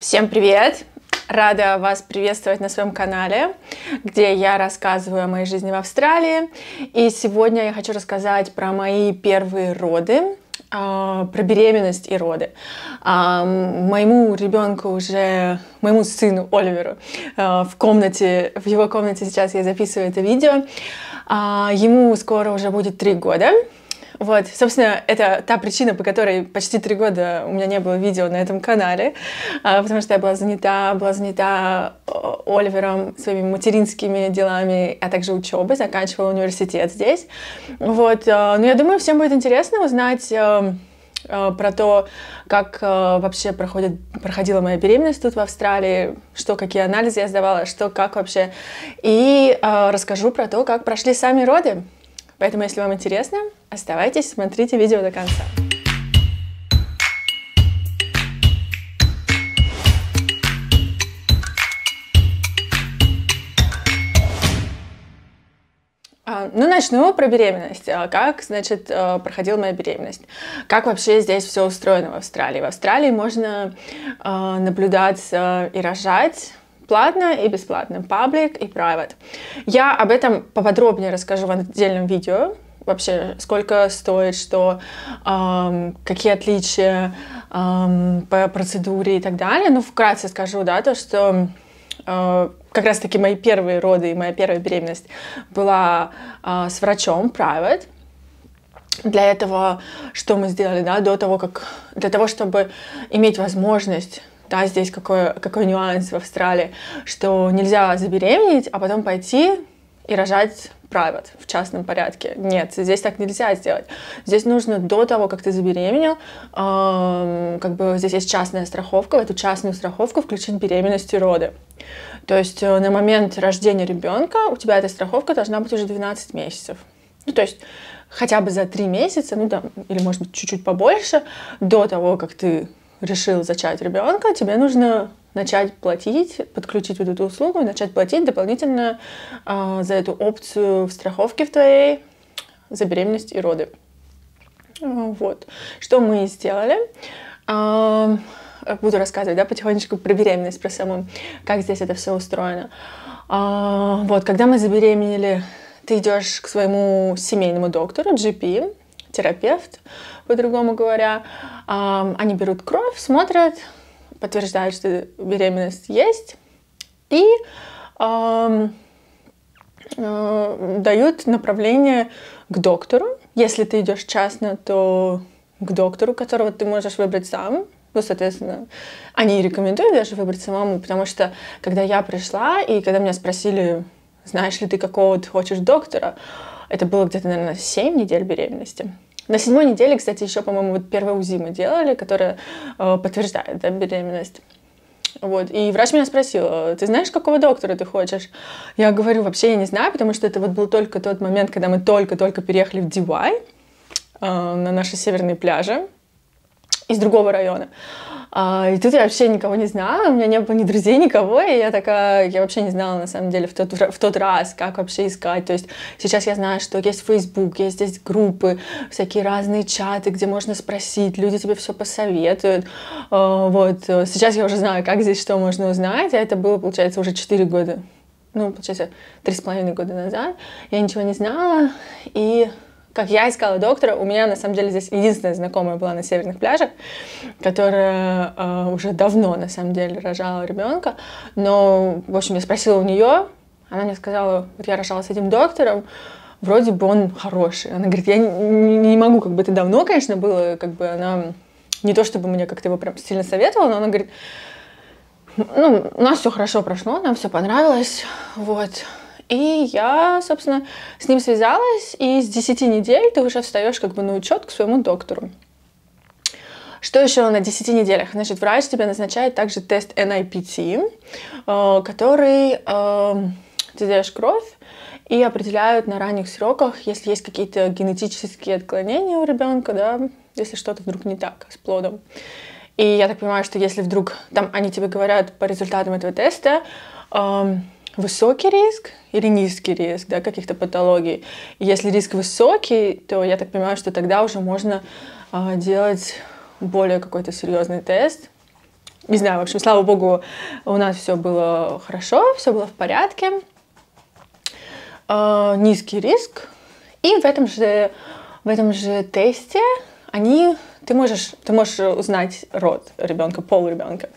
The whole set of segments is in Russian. Всем привет! Рада вас приветствовать на своем канале, где я рассказываю о моей жизни в Австралии. И сегодня я хочу рассказать про мои первые роды, про беременность и роды. Моему сыну Оливеру, в его комнате сейчас я записываю это видео. Ему скоро уже будет 3 года. Вот, собственно, это та причина, по которой почти 3 года у меня не было видео на этом канале, потому что я была занята Оливером, своими материнскими делами, а также учебой, заканчивала университет здесь. Вот, но я думаю, всем будет интересно узнать про то, как вообще проходила моя беременность тут в Австралии, какие анализы я сдавала, как вообще, и расскажу про то, как прошли сами роды. Поэтому, если вам интересно, оставайтесь, смотрите видео до конца. Ну, начну про беременность. Как, значит, проходила моя беременность? Как вообще здесь все устроено в Австралии? В Австралии можно наблюдаться и рожать платно и бесплатно, паблик и private. Я об этом поподробнее расскажу в отдельном видео. Вообще, сколько стоит, что, какие отличия по процедуре и так далее. Ну, вкратце скажу, да, то, что как раз-таки мои первые роды и моя первая беременность была с врачом, private. Для этого, что мы сделали, да, для того, чтобы иметь возможность, да, здесь какой нюанс в Австралии, что нельзя забеременеть, а потом пойти и рожать private, в частном порядке. Нет, здесь так нельзя сделать. Здесь нужно до того, как ты забеременел, как бы здесь есть частная страховка, в эту частную страховку включить беременность и роды. То есть на момент рождения ребенка у тебя эта страховка должна быть уже 12 месяцев. Ну, то есть хотя бы за 3 месяца, ну да, или может быть чуть-чуть побольше, до того, как ты решил зачать ребенка, тебе нужно начать платить, подключить вот эту услугу, начать платить дополнительно за эту опцию в страховке в твоей за беременность и роды. Вот. Что мы сделали? Буду рассказывать, да, потихонечку про беременность, про саму, как здесь это все устроено. Вот, когда мы забеременели, ты идешь к своему семейному доктору, GP, терапевт, по-другому говоря. Они берут кровь, смотрят, подтверждают, что беременность есть, и дают направление к доктору. Если ты идешь частно, то к доктору, которого ты можешь выбрать сам. Ну, соответственно, они рекомендуют даже выбрать самому, потому что, когда я пришла, и когда меня спросили, знаешь ли ты, какого ты хочешь доктора, это было где-то, наверное, 7 недель беременности. На 7-й неделе, кстати, еще, по-моему, вот первое УЗИ мы делали, которое подтверждает, да, беременность. Вот. И врач меня спросил, ты знаешь, какого доктора ты хочешь? Я говорю, вообще я не знаю, потому что это вот был только тот момент, когда мы только-только переехали в Дивай, на наши северные пляжи, из другого района. И тут я вообще никого не знала, у меня не было ни друзей, никого, и я вообще не знала, на самом деле, в тот раз, как вообще искать. То есть сейчас я знаю, что есть Facebook, есть здесь группы, всякие разные чаты, где можно спросить, люди тебе все посоветуют. Вот, сейчас я уже знаю, как здесь что можно узнать, а это было, получается, уже 4 года, ну, получается, 3,5 года назад. Я ничего не знала, и как я искала доктора, у меня на самом деле здесь единственная знакомая была на северных пляжах, которая уже давно на самом деле рожала ребенка, но, в общем, я спросила у нее, она мне сказала, вот я рожала с этим доктором, вроде бы он хороший. Она говорит, я не могу, как бы это давно, конечно, было, как бы она не то чтобы мне как-то его прям сильно советовала, но она говорит, ну, у нас все хорошо прошло, нам все понравилось, вот. И я, собственно, с ним связалась, и с 10 недель ты уже встаешь как бы на учет к своему доктору. Что еще на 10 неделях? Значит, врач тебе назначает также тест NIPT, который ты даешь кровь, и определяют на ранних сроках, если есть какие-то генетические отклонения у ребенка, да, если что-то вдруг не так с плодом. И я так понимаю, что если вдруг там они тебе говорят по результатам этого теста, высокий риск или низкий риск, да, каких-то патологий. И если риск высокий, то я так понимаю, что тогда уже можно делать более какой-то серьезный тест, не знаю, в общем, слава богу, у нас все было хорошо, все было в порядке, низкий риск. И в этом же тесте ты можешь узнать род ребенка, пол ребенка.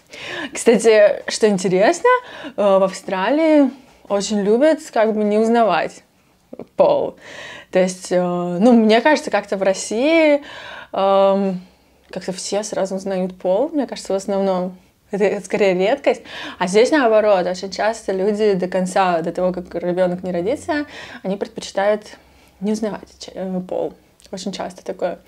Кстати, что интересно, в Австралии очень любят как бы не узнавать пол. То есть, ну, мне кажется, как-то в России как-то все сразу узнают пол, мне кажется, в основном. Это скорее редкость. А здесь наоборот, очень часто люди до того, как ребенок не родится, они предпочитают не узнавать пол. Очень часто такое.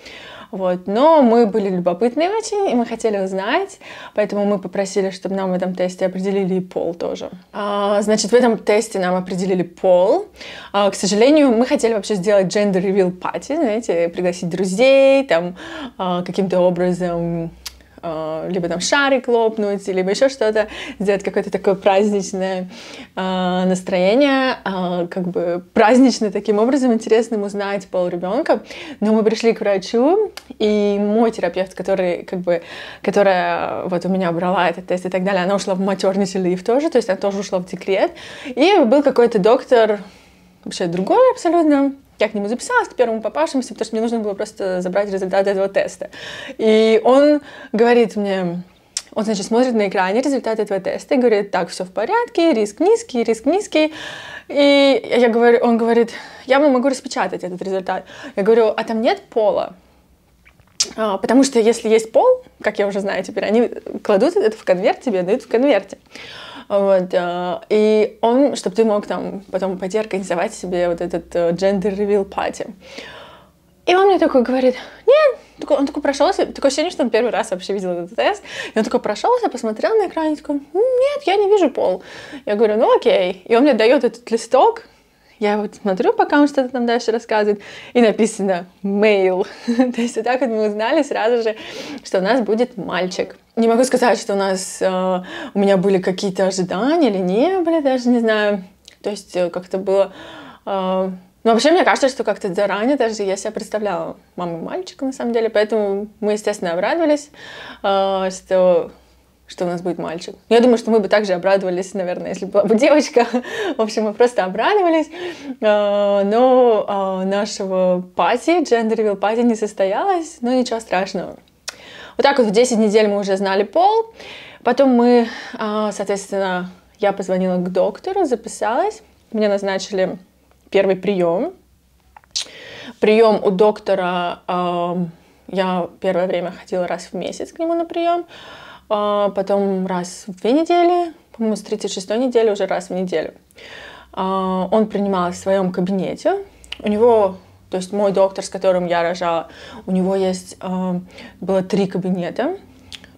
Вот. Но мы были любопытные очень, и мы хотели узнать, поэтому мы попросили, чтобы нам в этом тесте определили и пол тоже. Значит, в этом тесте нам определили пол. К сожалению, мы хотели вообще сделать gender reveal party, знаете, пригласить друзей, там, каким-то образом, либо там шарик лопнуть, либо еще что-то, сделать какое-то такое праздничное настроение, как бы празднично таким образом, интересным узнать пол ребенка. Но мы пришли к врачу, и мой терапевт, которая вот у меня брала этот тест и так далее, она ушла в maternity leave тоже, то есть она тоже ушла в декрет, и был какой-то доктор, вообще другой абсолютно. Я к нему записалась, к первому попавшемуся, потому что мне нужно было просто забрать результаты этого теста. И он говорит мне, он, значит, смотрит на экране результаты этого теста и говорит, так, все в порядке, риск низкий, И он говорит, я могу распечатать этот результат. Я говорю, а там нет пола? Потому что если есть пол, как я уже знаю теперь, они кладут это в конверт, тебе дают в конверте. Вот, и он, чтобы ты мог там потом пойти организовать себе вот этот gender reveal party. И он мне такой говорит, нет, он такой прошелся, такое ощущение, что он первый раз вообще видел этот тест, и он такой прошелся, посмотрел на экран и такой, нет, я не вижу пол. Я говорю, ну окей. И он мне дает этот листок, я вот смотрю, пока он что-то там дальше рассказывает, и написано male. То есть вот так вот мы узнали сразу же, что у нас будет мальчик. Не могу сказать, что у меня были какие-то ожидания или не были, даже не знаю. То есть как-то было... Но вообще мне кажется, что как-то заранее даже я себя представляла маму мальчика на самом деле. Поэтому мы, естественно, обрадовались, что у нас будет мальчик. Я думаю, что мы бы также обрадовались, наверное, если была бы девочка. В общем, мы просто обрадовались. Но нашего пати, gender reveal пати не состоялось, но ничего страшного. Вот так вот в 10 недель мы уже знали пол. Потом мы, соответственно, я позвонила к доктору, записалась. Мне назначили первый прием. Прием у доктора, я первое время ходила раз в месяц к нему на прием. Потом раз в 2 недели, по-моему, с 36-й недели уже раз в неделю. Он принимал в своем кабинете. У него... То есть мой доктор, с которым я рожала, у него было 3 кабинета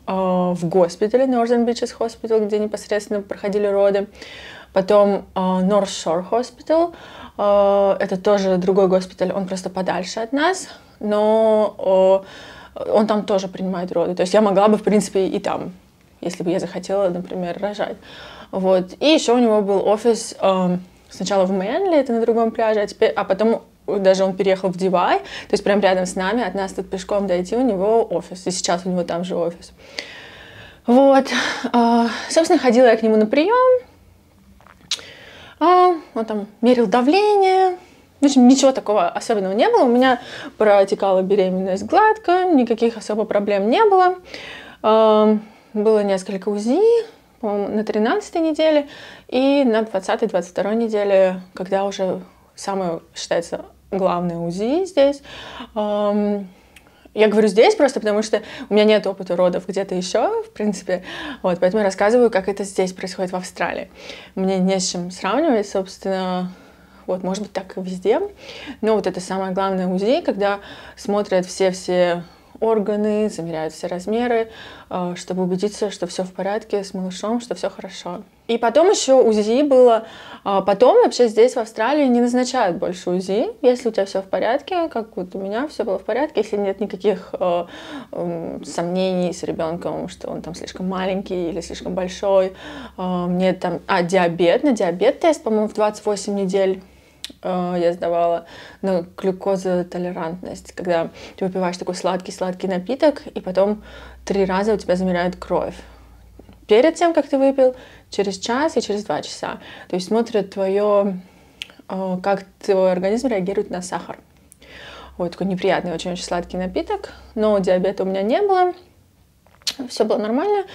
в госпитале Northern Beaches Hospital, где непосредственно проходили роды. Потом North Shore Hospital, это тоже другой госпиталь, он просто подальше от нас, но он там тоже принимает роды. То есть я могла бы, в принципе, и там, если бы я захотела, например, рожать. Вот. И еще у него был офис сначала в Manly, это на другом пляже, а потом... Даже он переехал в Divai, то есть прям рядом с нами, от нас тут пешком дойти, у него офис, и сейчас у него там же офис. Вот, собственно, ходила я к нему на прием, он там мерил давление, в общем, ничего такого особенного не было, у меня протекала беременность гладко, никаких особо проблем не было, было несколько УЗИ, по-моему, на 13-й неделе и на 20-й, 22-й неделе, когда уже... Самое, считается, главное УЗИ здесь. Я говорю здесь просто, потому что у меня нет опыта родов где-то еще, в принципе. Вот, поэтому я рассказываю, как это здесь происходит в Австралии. Мне не с чем сравнивать, собственно. Вот, может быть, так и везде. Но вот это самое главное УЗИ, когда смотрят все-все органы, замеряют все размеры, чтобы убедиться, что все в порядке с малышом, что все хорошо. И потом еще УЗИ было. Потом вообще здесь в Австралии не назначают больше УЗИ, если у тебя все в порядке, как вот у меня все было в порядке, если нет никаких сомнений с ребенком, что он там слишком маленький или слишком большой. Мне там, диабет, на диабет тест, по-моему, в 28 недель. Я сдавала на глюкозотолерантность, когда ты выпиваешь такой сладкий-сладкий напиток, и потом 3 раза у тебя замеряют кровь. перед тем, как ты выпил, через час и через 2 часа. То есть смотрят твое, как твой организм реагирует на сахар. Вот такой неприятный, очень-очень сладкий напиток, но диабета у меня не было. Все было нормально.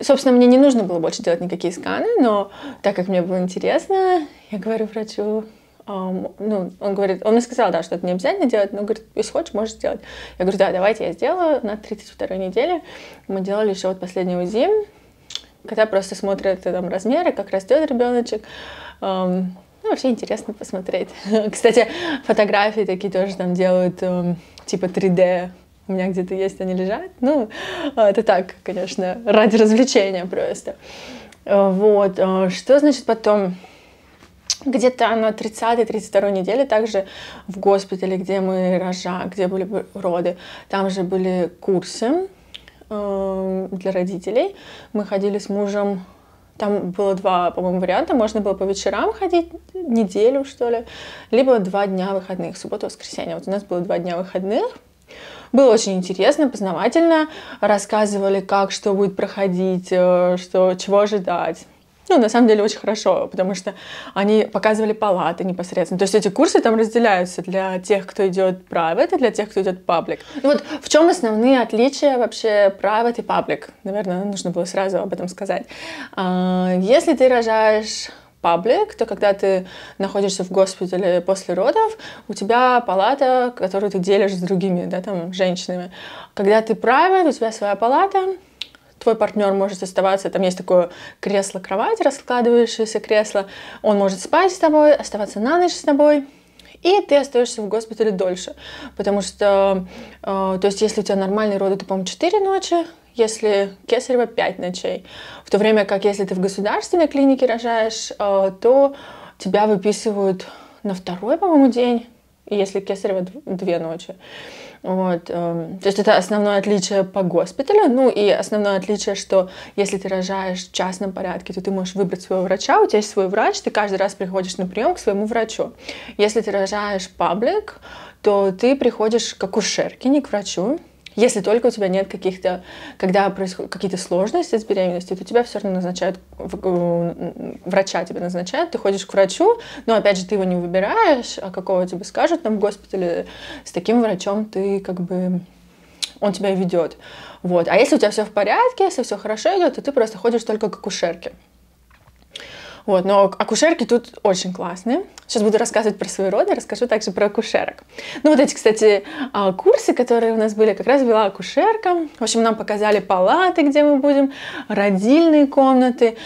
Собственно, мне не нужно было больше делать никакие сканы, но так как мне было интересно, я говорю врачу, ну, он говорит, он мне сказал, да, что это не обязательно делать, но говорит, если хочешь, можешь сделать. Я говорю, да, давайте я сделаю. На 32-й неделе мы делали еще вот последний УЗИ, когда просто смотрят там размеры, как растет ребеночек. Ну, вообще интересно посмотреть. Кстати, фотографии такие тоже там делают, типа 3D. У меня где-то есть, они лежат. Ну, это так, конечно, ради развлечения просто. Вот. Что значит потом? Где-то на 30-32 неделе также в госпитале, где мы рожали, где были роды, там же были курсы для родителей. Мы ходили с мужем. Там было 2, по-моему, варианта. Можно было по вечерам ходить, неделю, что ли, либо 2 дня выходных, суббота, воскресенье. Вот у нас было 2 дня выходных. Было очень интересно, познавательно. Рассказывали, как, что будет проходить, что, чего ожидать. Ну, на самом деле, очень хорошо, потому что они показывали палаты непосредственно. То есть эти курсы там разделяются для тех, кто идет private, и для тех, кто идет public. Ну, вот в чем основные отличия вообще private и public? Наверное, нужно было сразу об этом сказать. Если ты рожаешь public, то когда ты находишься в госпитале после родов, у тебя палата, которую ты делишь с другими, да, там, женщинами. Когда ты private, у тебя своя палата. Твой партнер может оставаться, там есть такое кресло-кровать, раскладывающееся кресло, он может спать с тобой, оставаться на ночь с тобой, и ты остаешься в госпитале дольше, потому что, то есть если у тебя нормальные роды, то, по-моему, 4 ночи, если кесарево, 5 ночей, в то время как если ты в государственной клинике рожаешь, то тебя выписывают на 2-й, по-моему, день, и если кесарево, 2 ночи. Вот. То есть это основное отличие по госпиталю. Ну и основное отличие, что если ты рожаешь в частном порядке, то ты можешь выбрать своего врача, у тебя есть свой врач, ты каждый раз приходишь на прием к своему врачу. Если ты рожаешь паблик, то ты приходишь к акушерке, не к врачу. Если только у тебя нет каких-то, когда происходят какие-то сложности с беременностью, то тебя все равно назначают, врача тебе назначают, ты ходишь к врачу, но опять же ты его не выбираешь, а какого тебе скажут там в госпитале, с таким врачом ты как бы, он тебя ведет. Вот. А если у тебя все в порядке, если все хорошо идет, то ты просто ходишь только к акушерке. Вот, но акушерки тут очень классные. Сейчас буду рассказывать про свои роды, расскажу также про акушерок. Ну вот эти, кстати, курсы, которые у нас были, как раз вела акушерка. В общем, нам показали палаты, где мы будем, родильные комнаты,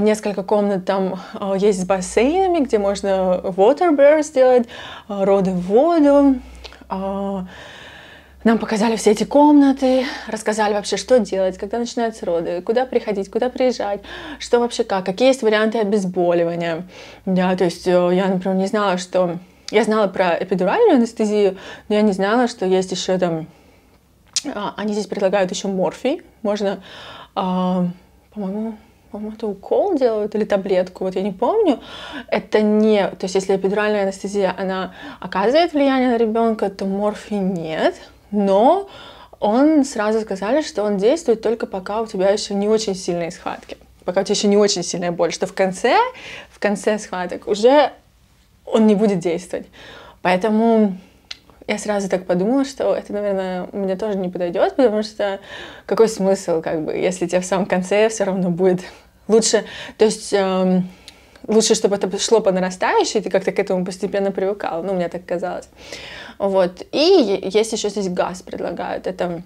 несколько комнат там есть с бассейнами, где можно waterbirth сделать, роды в воду. Нам показали все эти комнаты, рассказали вообще, что делать, когда начинаются роды, куда приходить, куда приезжать, что вообще как, какие есть варианты обезболивания. Да, то есть я, например, не знала, что... Я знала про эпидуральную анестезию, но я не знала, что есть еще там... Они здесь предлагают еще морфий. Можно, по-моему, это укол делают или таблетку, вот я не помню. Это не... То есть если эпидуральная анестезия, она оказывает влияние на ребенка, то морфий нет. Но он сразу сказали, что он действует только пока у тебя еще не очень сильные схватки, пока у тебя еще не очень сильная боль, что в конце схваток уже он не будет действовать. Поэтому я сразу так подумала, что это, наверное, мне тоже не подойдет, потому что какой смысл, как бы, если тебе в самом конце все равно будет лучше, то есть... Лучше, чтобы это шло по нарастающей, ты как-то к этому постепенно привыкал. Ну, мне так казалось. Вот. И есть еще здесь газ предлагают. Это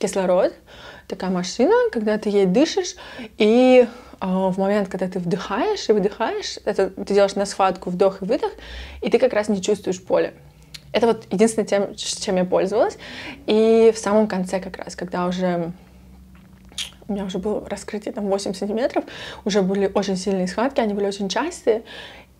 кислород. Такая машина, когда ты ей дышишь. И в момент, когда ты вдыхаешь и выдыхаешь, это ты делаешь на схватку вдох и выдох, и ты как раз не чувствуешь боли. Это вот единственное, чем я пользовалась. И в самом конце как раз, когда уже... У меня уже было раскрытие там 8 сантиметров, уже были очень сильные схватки, они были очень частые,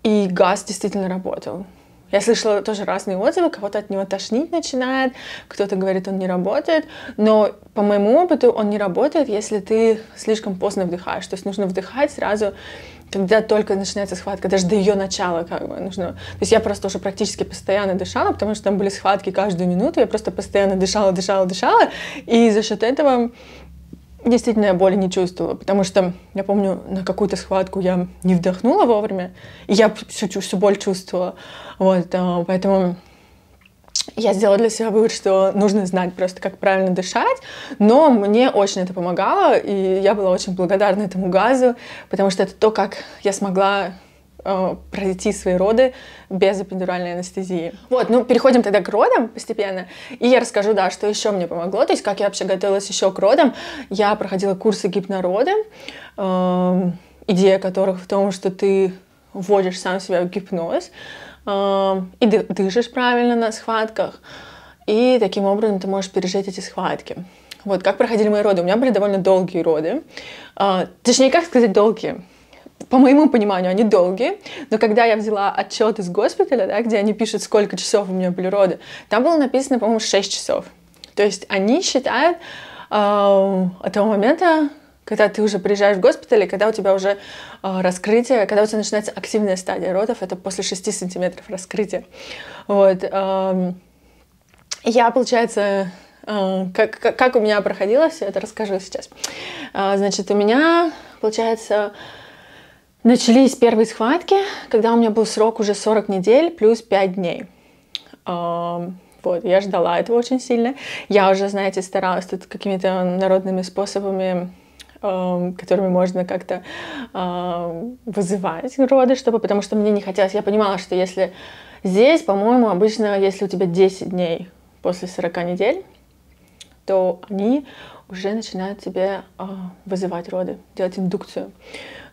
и газ действительно работал. Я слышала тоже разные отзывы, кого-то от него тошнить начинает, кто-то говорит, он не работает, но по моему опыту он не работает, если ты слишком поздно вдыхаешь, то есть нужно вдыхать сразу, когда только начинается схватка, даже до ее начала как бы нужно. То есть я просто уже практически постоянно дышала, потому что там были схватки каждую минуту, я просто постоянно дышала, и за счет этого... действительно я боли не чувствовала, потому что я помню, на какую-то схватку я не вдохнула вовремя, и я всю боль чувствовала. Вот, поэтому я сделала для себя вывод, что нужно знать просто, как правильно дышать, но мне очень это помогало, и я была очень благодарна этому газу, потому что это то, как я смогла пройти свои роды без эпидуральной анестезии. Вот, ну переходим тогда к родам постепенно, и я расскажу, да, что еще мне помогло, то есть как я вообще готовилась еще к родам. Я проходила курсы гипнорода, идея которых в том, что ты вводишь сам себя в гипноз и дышишь правильно на схватках, и таким образом ты можешь пережить эти схватки. Вот, как проходили мои роды. У меня были довольно долгие роды, точнее, как сказать долгие, по моему пониманию, они долгие, но когда я взяла отчет из госпиталя, да, где они пишут, сколько часов у меня были роды, там было написано, по-моему, 6 часов. То есть они считают от того момента, когда ты уже приезжаешь в госпиталь, и когда у тебя уже раскрытие, когда у тебя начинается активная стадия родов, это после 6 сантиметров раскрытия. Вот, я, получается, как у меня проходило все это, расскажу сейчас. Значит, у меня, получается, начались первые схватки, когда у меня был срок уже 40 недель плюс 5 дней. Вот, я ждала этого очень сильно. Я уже, знаете, старалась тут какими-то народными способами, которыми можно как-то вызывать роды, чтобы, потому что мне не хотелось. Я понимала, что если здесь, по-моему, обычно, если у тебя 10 дней после 40 недель, то они уже начинают тебе вызывать роды, делать индукцию.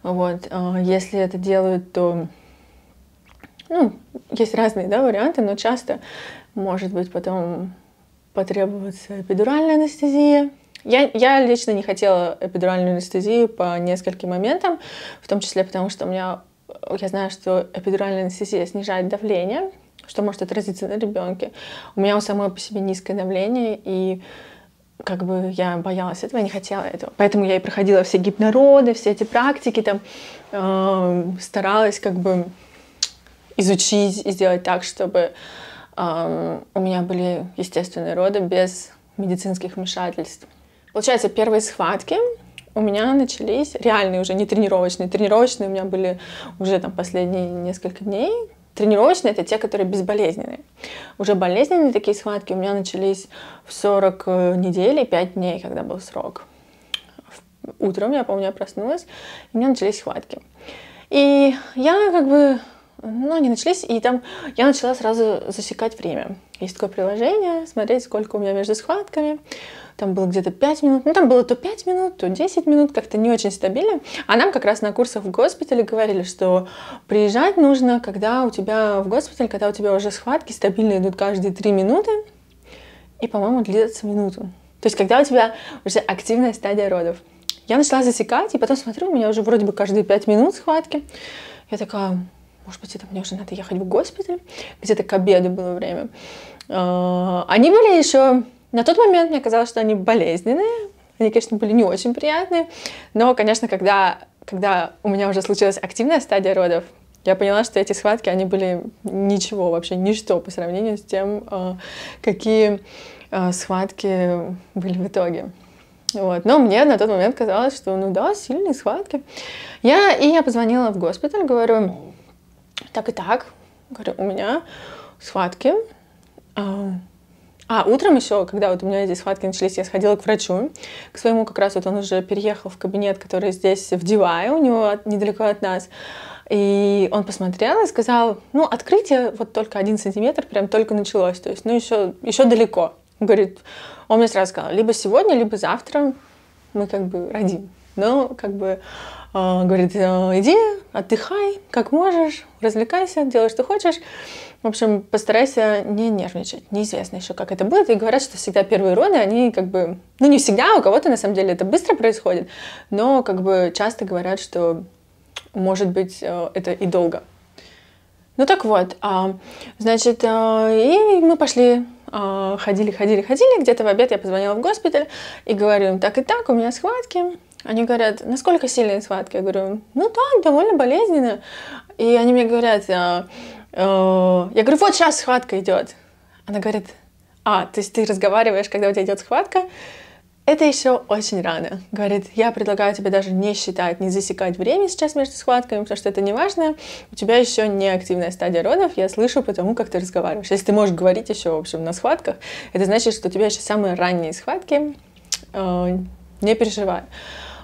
Вот, если это делают, то, ну, есть разные, да, варианты, но часто, может быть, потом потребуется эпидуральная анестезия. Я лично не хотела эпидуральную анестезию по нескольким моментам, в том числе потому, что я знаю, что эпидуральная анестезия снижает давление, что может отразиться на ребенке. У меня у самой по себе низкое давление, и как бы я боялась этого, я не хотела этого. Поэтому я и проходила все гипнороды, все эти практики, там, старалась как бы изучить и сделать так, чтобы у меня были естественные роды без медицинских вмешательств. Получается, первые схватки у меня начались, реальные уже, не тренировочные. Тренировочные у меня были уже там последние несколько дней. Тренировочные — это те, которые безболезненные. Уже болезненные такие схватки у меня начались в 40 недель и 5 дней, когда был срок. Утром, я помню, я проснулась, и у меня начались схватки. И я как бы, ну, они начались, и там я начала сразу засекать время. Есть такое приложение, смотреть, сколько у меня между схватками. Там было где-то 5 минут, ну, там было то 5 минут, то 10 минут, как-то не очень стабильно. А нам как раз на курсах в госпитале говорили, что приезжать нужно, когда у тебя в госпиталь, когда у тебя уже схватки стабильно идут каждые 3 минуты, и, по-моему, длится минуту. То есть, когда у тебя уже активная стадия родов. Я начала засекать, и потом смотрю, у меня уже вроде бы каждые 5 минут схватки. Я такая, может быть, это мне уже надо ехать в госпиталь. Где-то к обеду было время. Они были еще... На тот момент мне казалось, что они болезненные, они, конечно, были не очень приятные, но, конечно, когда у меня уже случилась активная стадия родов, я поняла, что эти схватки, они были ничего вообще, ничто по сравнению с тем, какие схватки были в итоге. Вот. Но мне на тот момент казалось, что, ну да, сильные схватки. И я позвонила в госпиталь, говорю, так и так, говорю, у меня схватки. А утром еще, когда вот у меня эти схватки начались, я сходила к врачу, к своему как раз, вот он уже переехал в кабинет, который здесь в Дивае, у него недалеко от нас, и он посмотрел и сказал, ну, открытие вот только 1 сантиметр, прям только началось, то есть, ну, еще далеко. Говорит, он мне сразу сказал, либо сегодня, либо завтра мы как бы родим, но как бы, говорит, иди, отдыхай, как можешь, развлекайся, делай, что хочешь. В общем, постарайся не нервничать. Неизвестно еще, как это будет. И говорят, что всегда первые роды, они как бы... Ну, не всегда, у кого-то на самом деле это быстро происходит, но как бы часто говорят, что, может быть, это и долго. Ну, так вот. Значит, и мы пошли, ходили. Где-то в обед я позвонила в госпиталь и говорю им, так и так, у меня схватки. Они говорят, насколько сильные схватки? Я говорю, ну, да, довольно болезненно. И они мне говорят... Я говорю, вот сейчас схватка идет. Она говорит, то есть ты разговариваешь, когда у тебя идет схватка? Это еще очень рано. Говорит, я предлагаю тебе даже не считать, не засекать время сейчас между схватками, потому что это не важно. У тебя еще не активная стадия родов, я слышу потому, как ты разговариваешь. Если ты можешь говорить еще, в общем, на схватках, это значит, что у тебя еще самые ранние схватки, не переживай.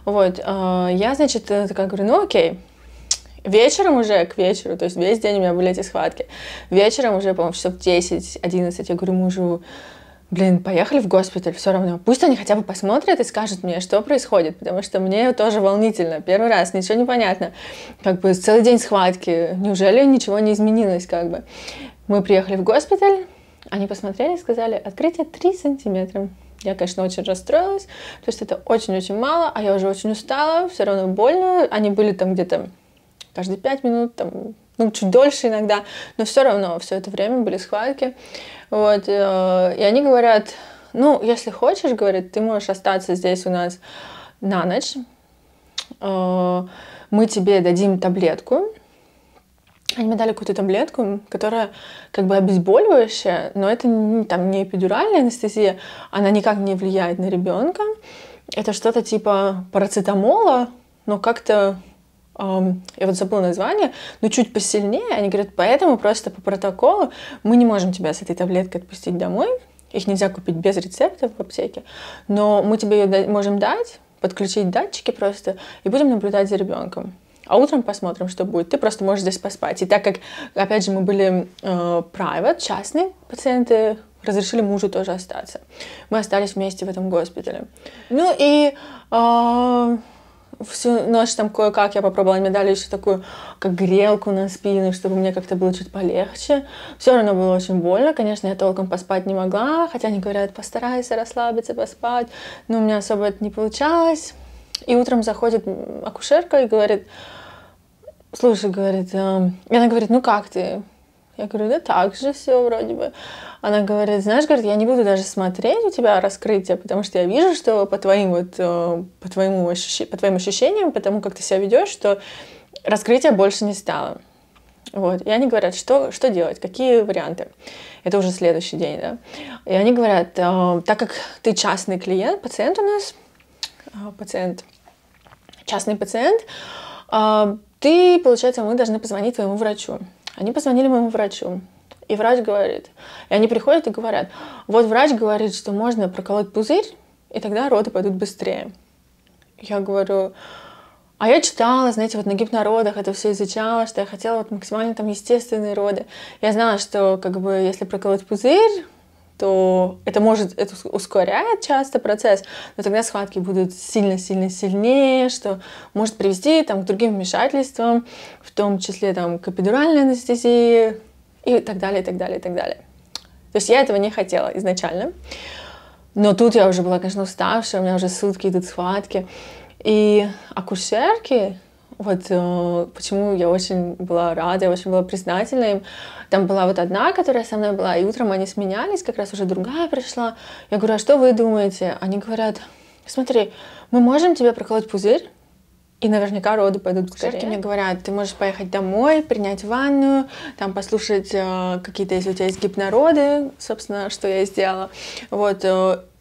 Вот, я, значит, такая говорю, ну окей. Вечером уже, к вечеру, то есть весь день у меня были эти схватки. Вечером уже, по-моему, часов 10-11 я говорю мужу, блин, поехали в госпиталь, все равно. Пусть они хотя бы посмотрят и скажут мне, что происходит, потому что мне тоже волнительно. Первый раз, ничего не понятно. Как бы целый день схватки, неужели ничего не изменилось, как бы. Мы приехали в госпиталь, они посмотрели и сказали, открытие 3 сантиметра. Я, конечно, очень расстроилась, потому что это очень-очень мало, а я уже очень устала, все равно больно. Они были там где-то каждые 5 минут, там, ну, чуть дольше иногда, но все равно все это время были схватки. Вот, и они говорят, ну, если хочешь, говорит, ты можешь остаться здесь у нас на ночь, мы тебе дадим таблетку. Они мне дали какую-то таблетку, которая как бы обезболивающая, но это там, не эпидуральная анестезия, она никак не влияет на ребенка. Это что-то типа парацетамола, но как-то, я вот забыла название, но чуть посильнее. Они говорят, поэтому просто по протоколу мы не можем тебя с этой таблеткой отпустить домой, их нельзя купить без рецепта в аптеке, но мы тебе ее можем дать, подключить датчики просто и будем наблюдать за ребенком. А утром посмотрим, что будет. Ты просто можешь здесь поспать. И так как, опять же, мы были private, частные пациенты, разрешили мужу тоже остаться. Мы остались вместе в этом госпитале. Ну и всю ночь там кое-как я попробовала. Они мне дали еще такую, как грелку на спину, чтобы мне как-то было чуть полегче. Все равно было очень больно. Конечно, я толком поспать не могла. Хотя они говорят, постарайся расслабиться, поспать. Но у меня особо это не получалось. И утром заходит акушерка и говорит, слушай, говорит, она говорит, ну как ты? Я говорю, да так же все вроде бы. Она говорит, знаешь, говорит, я не буду даже смотреть у тебя раскрытие, потому что я вижу, что по твоим вот, по твоим ощущениям, по тому, как ты себя ведешь, что раскрытия больше не стало. Вот. И они говорят, что делать, какие варианты. Это уже следующий день, да. И они говорят, так как ты частный клиент, пациент у нас, частный пациент, ты, получается, мы должны позвонить твоему врачу. Они позвонили моему врачу, и врач говорит, и они приходят и говорят, вот врач говорит, что можно проколоть пузырь, и тогда роды пойдут быстрее. Я говорю, а я читала, знаете, вот на гипнородах это все изучала, что я хотела вот максимально там естественные роды. Я знала, что как бы если проколоть пузырь, то это ускоряет часто процесс, но тогда схватки будут сильно-сильно сильнее, что может привести там, к другим вмешательствам, в том числе там, к эпидуральной анестезии и так далее, и так далее, и так далее. То есть я этого не хотела изначально, но тут я уже была, конечно, уставшая, у меня уже сутки идут схватки. И акушерки, вот почему я очень была рада, я очень была признательна им. Там была вот одна, которая со мной была, и утром они сменялись, как раз уже другая пришла. Я говорю, а что вы думаете? Они говорят, смотри, мы можем тебе проколоть пузырь, и наверняка роды пойдут быстрее. Акушерки мне говорят, ты можешь поехать домой, принять ванную, там послушать какие-то, если у тебя есть гипнороды, собственно, что я и сделала. Вот,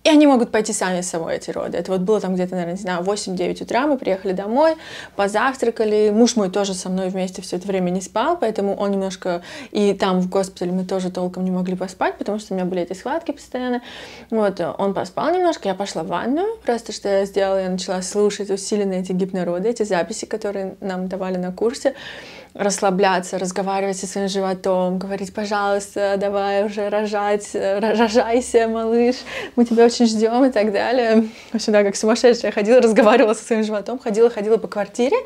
и они могут пойти сами с собой, эти роды. Это вот было там где-то, наверное, не знаю, 8-9 утра, мы приехали домой, позавтракали. Муж мой тоже со мной вместе все это время не спал, поэтому он немножко... И там в госпитале мы тоже толком не могли поспать, потому что у меня были эти схватки постоянно. Вот, он поспал немножко, я пошла в ванную. Просто что я сделала, я начала слушать усиленно эти гипнороды, эти записи, которые нам давали на курсе. Расслабляться, разговаривать со своим животом, говорить, пожалуйста, давай уже рожать, рожайся, малыш, мы тебя очень ждем и так далее. В общем, да, как сумасшедшая ходила, разговаривала со своим животом, ходила по квартире,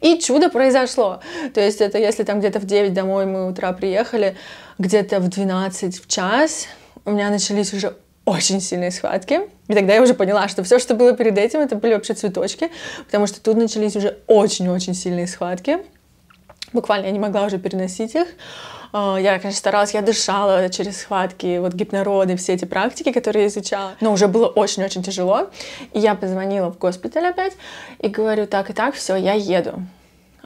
и чудо произошло. То есть это если там где-то в 9 домой мы утра приехали, где-то в 12, в час, у меня начались уже очень сильные схватки. И тогда я уже поняла, что все, что было перед этим, это были вообще цветочки, потому что тут начались уже очень-очень сильные схватки. Буквально я не могла уже переносить их. Я, конечно, старалась, я дышала через схватки, вот гипнороды, все эти практики, которые я изучала. Но уже было очень-очень тяжело. И я позвонила в госпиталь опять и говорю, так и так, все, я еду.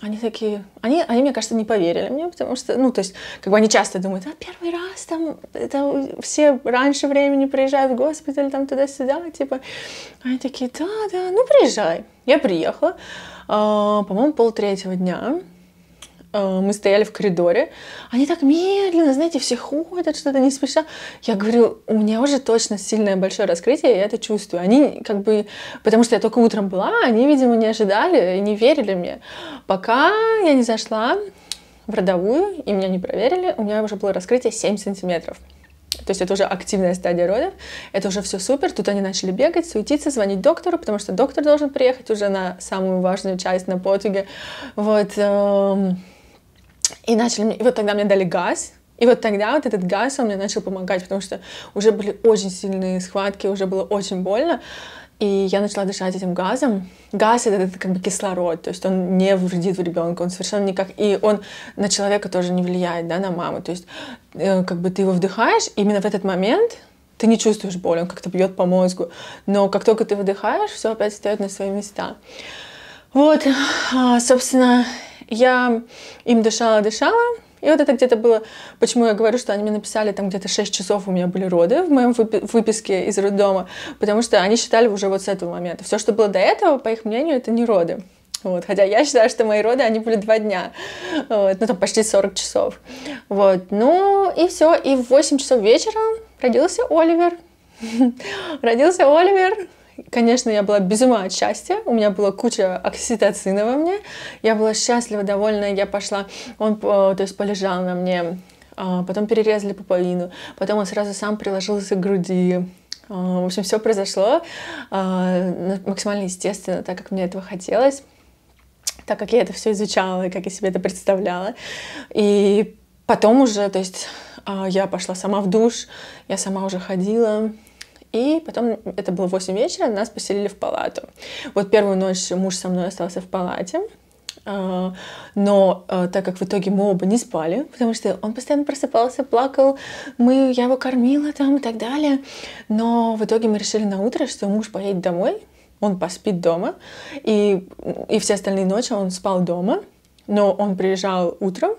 Они такие, они, мне кажется, не поверили мне, потому что, ну, то есть, как бы они часто думают, а первый раз там, это все раньше времени приезжают в госпиталь, там, туда-сюда, типа. Они такие, да, ну, приезжай. Я приехала, по-моему, 2:30 дня. Мы стояли в коридоре, они так медленно, знаете, все ходят, что-то не спеша. Я говорю, у меня уже точно сильное большое раскрытие, я это чувствую. Они как бы, потому что я только утром была, они, видимо, не ожидали, не верили мне. Пока я не зашла в родовую, и меня не проверили, у меня уже было раскрытие 7 сантиметров. То есть это уже активная стадия родов, это уже все супер. Тут они начали бегать, суетиться, звонить доктору, потому что доктор должен приехать уже на самую важную часть, на подвиге. Вот. И начали, и вот тогда мне дали газ, и вот тогда вот этот газ, он мне начал помогать, потому что уже были очень сильные схватки, уже было очень больно, и я начала дышать этим газом. Газ — это как бы кислород, то есть он не вредит ребенку, он совершенно никак, и он на человека тоже не влияет, да, на маму, то есть как бы ты его вдыхаешь, именно в этот момент ты не чувствуешь боль, он как-то бьет по мозгу, но как только ты выдыхаешь, все опять встает на свои места. Вот, собственно, я им дышала, и вот это где-то было, почему я говорю, что они мне написали, там где-то 6 часов у меня были роды в моем выписке из роддома, потому что они считали уже вот с этого момента. Все, что было до этого, по их мнению, это не роды. Вот. Хотя я считаю, что мои роды, они были 2 дня, вот. Ну там почти 40 часов. Вот. Ну и все, и в 8 часов вечера родился Оливер. Родился Оливер. Конечно, я была без ума от счастья, у меня была куча окситоцина во мне, я была счастлива, довольна, я пошла, он, то есть, полежал на мне, потом перерезали пуповину, потом он сразу сам приложился к груди, в общем, все произошло максимально естественно, так как мне этого хотелось, так как я это все изучала и как я себе это представляла, и потом уже, то есть, я пошла сама в душ, я сама уже ходила. И потом, это было 8 вечера, нас поселили в палату. Вот первую ночь муж со мной остался в палате, но так как в итоге мы оба не спали, потому что он постоянно просыпался, плакал, я его кормила там и так далее, но в итоге мы решили на утро, что муж поедет домой, он поспит дома, и все остальные ночи он спал дома, но он приезжал утром,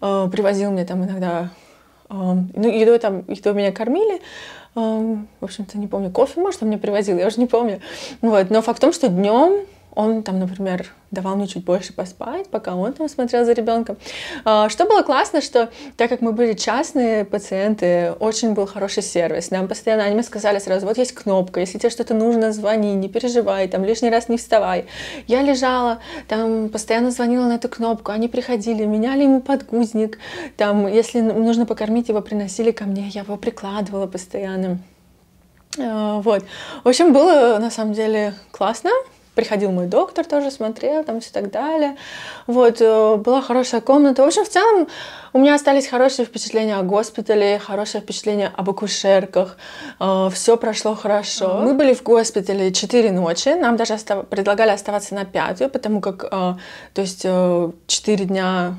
привозил мне там иногда, ну, еду меня кормили, в общем-то, не помню, кофе, может, он мне привозил, я уже не помню. Вот. Но факт в том, что днем он там, например, давал мне чуть больше поспать, пока он там смотрел за ребенком. Что было классно, что так как мы были частные пациенты, очень был хороший сервис. Нам постоянно, они мне сказали сразу, вот есть кнопка, если тебе что-то нужно, звони, не переживай, там лишний раз не вставай. Я лежала, там постоянно звонила на эту кнопку, они приходили, меняли ему подгузник, там, если нужно покормить его, приносили ко мне, я его прикладывала постоянно. Вот. В общем, было на самом деле классно. Приходил мой доктор, тоже смотрел, там все так далее. Вот, была хорошая комната. В общем, в целом у меня остались хорошие впечатления о госпитале, хорошее впечатление об акушерках. Все прошло хорошо. Мы были в госпитале 4 ночи. Нам даже предлагали оставаться на 5-ю, потому как, то есть, 4 дня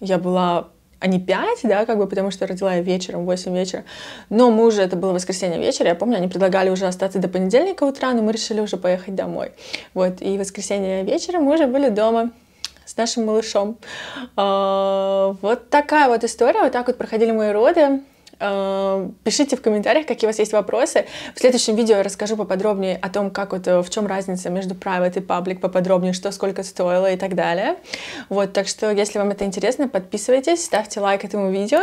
я была... а не 5, да, как бы, потому что родила я вечером, 8 вечера, но мы уже, это было воскресенье вечера, я помню, они предлагали уже остаться до понедельника утра, но мы решили уже поехать домой, вот, и воскресенье вечером мы уже были дома с нашим малышом. Вот такая вот история, вот так вот проходили мои роды. Пишите в комментариях, какие у вас есть вопросы. В следующем видео я расскажу поподробнее о том, как вот, в чем разница между private и public, поподробнее, что сколько стоило и так далее. Вот, так что, если вам это интересно, подписывайтесь, ставьте лайк этому видео.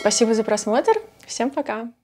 Спасибо за просмотр, всем пока!